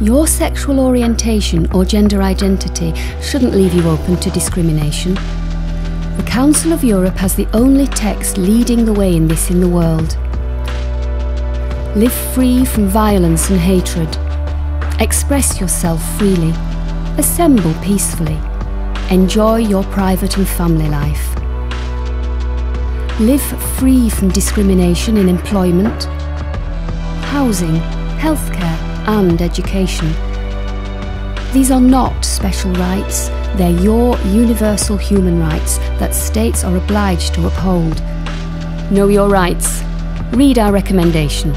Your sexual orientation or gender identity shouldn't leave you open to discrimination. The Council of Europe has the only text leading the way in this in the world. Live free from violence and hatred. Express yourself freely. Assemble peacefully. Enjoy your private and family life. Live free from discrimination in employment, housing, healthcare and education. These are not special rights, they're your universal human rights that states are obliged to uphold. Know your rights. Read our recommendation.